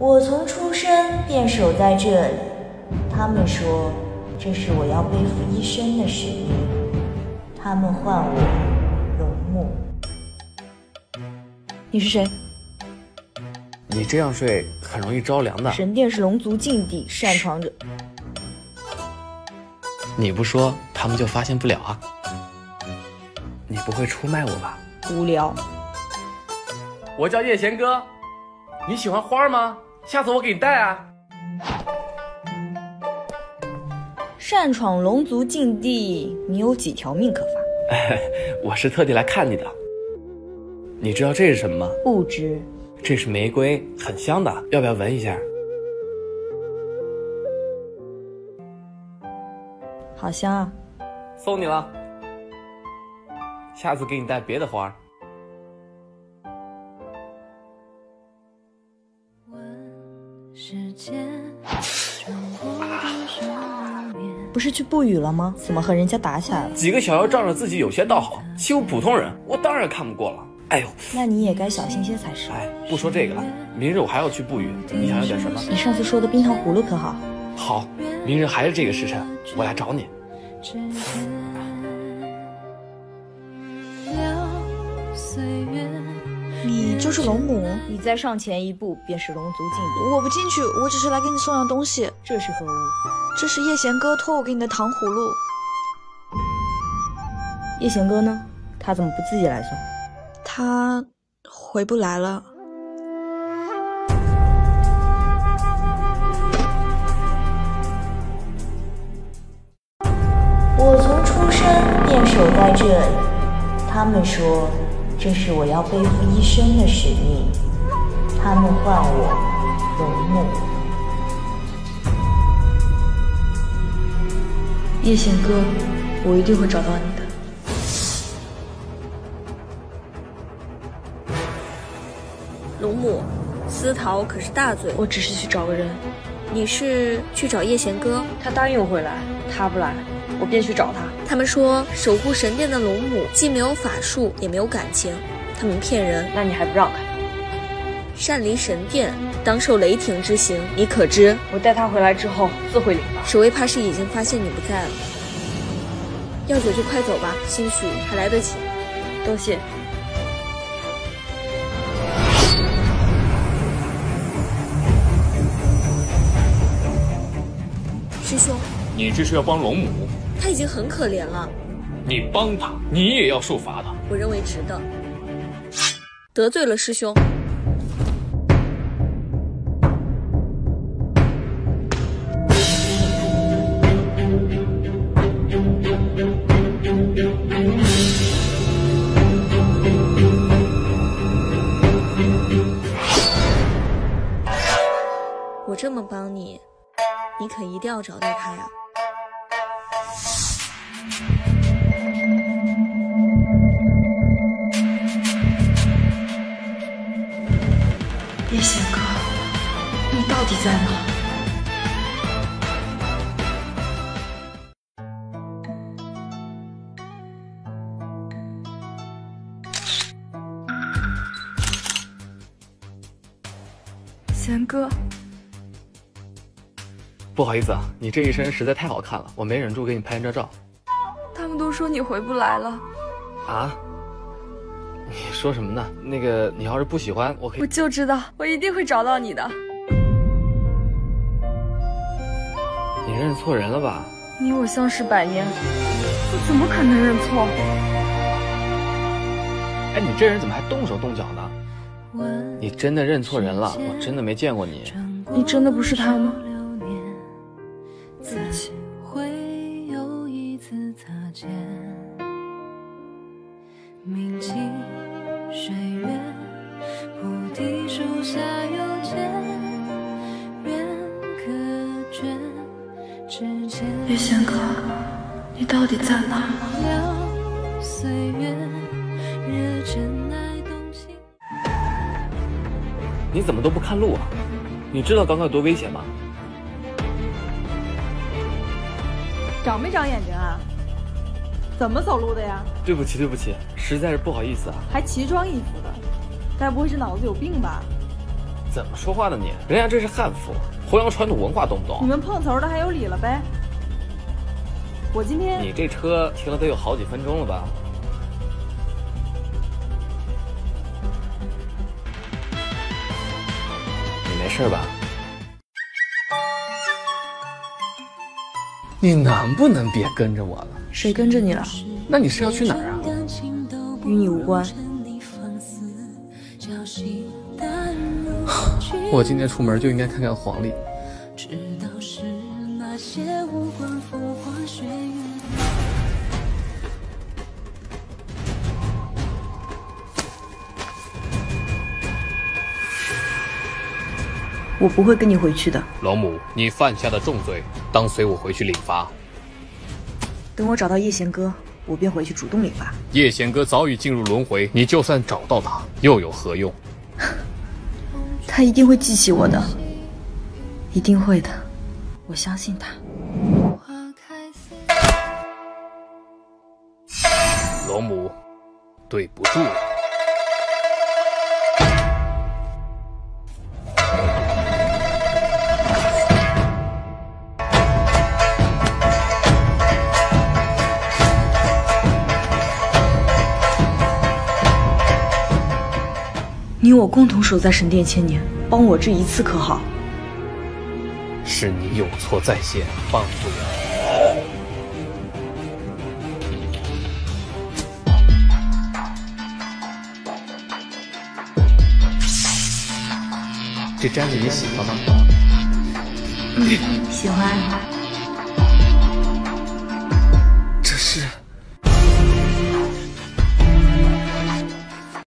我从出生便守在这里。他们说，这是我要背负一生的使命。他们唤我龙木。你是谁？你这样睡很容易着凉的。神殿是龙族禁地，擅闯者。你不说，他们就发现不了啊。你不会出卖我吧？无聊。我叫叶贤哥。 你喜欢花吗？下次我给你带啊。擅闯龙族禁地，你有几条命可发？我是特地来看你的。你知道这是什么吗？不知。这是玫瑰，很香的，要不要闻一下？好香啊！送你了。下次给你带别的花。 不是去布雨了吗？怎么和人家打起来了？几个小妖仗着自己有些道行，欺负普通人，我当然看不过了。哎呦，那你也该小心些才是。哎，不说这个了，明日我还要去布雨，你想要点什么？你上次说的冰糖葫芦可好？好，明日还是这个时辰，我来找你。你就是龙母，你再上前一步便是龙族禁地。我不进去，我只是来给你送样东西。这是何物？ 这是叶贤哥托我给你的糖葫芦。叶贤哥呢？他怎么不自己来送？他回不来了。我从出生便守在这里。他们说，这是我要背负一生的使命。他们唤我龙木。 叶贤哥，我一定会找到你的。龙母，思桃可是大罪。我只是去找个人。你是去找叶贤哥？他答应我会来，他不来，我便去找他。他们说守护神殿的龙母既没有法术，也没有感情，他们骗人。那你还不让开？擅离神殿，当受雷霆之刑。你可知？我带他回来之后自会领罚。守卫怕是已经发现你不在了，要走就快走吧，兴许还来得及。多谢。师兄，你这是要帮龙母？他已经很可怜了。你帮他，你也要受罚的。我认为值得。得罪了师兄。 我这么帮你，你可一定要找到他呀！叶贤哥，你到底在哪？ 贤哥，不好意思啊，你这一身实在太好看了，我没忍住给你拍一张照。他们都说你回不来了。啊？你说什么呢？那个，你要是不喜欢，我可以……我就知道，我一定会找到你的。你认错人了吧？你我相识百年，我怎么可能认错？哎，你这人怎么还动手动脚呢？ 你真的认错人了，我真的没见过你。你真的不是他吗？对不起。叶贤哥，你到底在哪儿？ 你怎么都不看路啊？你知道刚刚有多危险吗？长没长眼睛啊？怎么走路的呀？对不起，对不起，实在是不好意思啊。还奇装异服的，该不会是脑子有病吧？怎么说话呢你？人家这是汉服，弘扬传统文化，懂不懂？你们碰头的还有理了呗？我今天你这车停了得有好几分钟了吧？ 没事吧？你能不能别跟着我了？谁跟着你了？那你是要去哪儿啊？与你无关。我今天出门就应该看看黄历。我不会跟你回去的，龙母，你犯下的重罪，当随我回去领罚。等我找到叶贤哥，我便回去主动领罚。叶贤哥早已进入轮回，你就算找到他，又有何用？他一定会记起我的，一定会的，我相信他。龙母，对不住了。 你我共同守在神殿千年，帮我这一次可好？是你有错在先，帮不了。这簪子你喜欢吗？嗯，喜欢。这是。